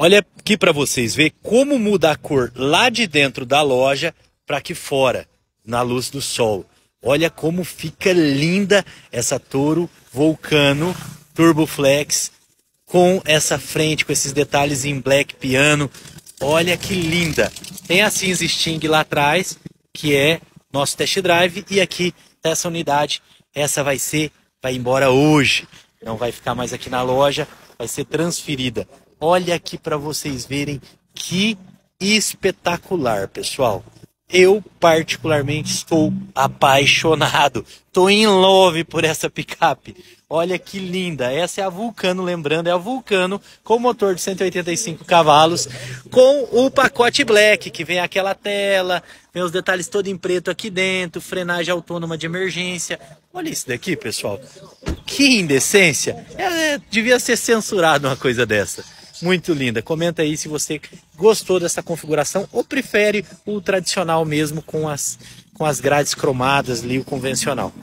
Olha aqui para vocês ver como muda a cor lá de dentro da loja para aqui fora, na luz do sol. Olha como fica linda essa Toro Volcano Turbo Flex com essa frente, com esses detalhes em black piano. Olha que linda. Tem a cinza Sting lá atrás, que é nosso test drive, e aqui tá essa unidade. Essa vai embora hoje. Não vai ficar mais aqui na loja, vai ser transferida. Olha aqui para vocês verem que espetacular, pessoal. Eu particularmente estou apaixonado. Tô in love por essa picape. Olha que linda. Essa é a Vulcano, lembrando, é a Vulcano com motor de 185 cavalos, com o pacote Black, que vem aquela tela, vem os detalhes todo em preto aqui dentro, frenagem autônoma de emergência. Olha isso daqui, pessoal. Que indecência. Devia ser censurado uma coisa dessa. Muito linda. Comenta aí se você gostou dessa configuração ou prefere o tradicional mesmo com as grades cromadas ali, o convencional.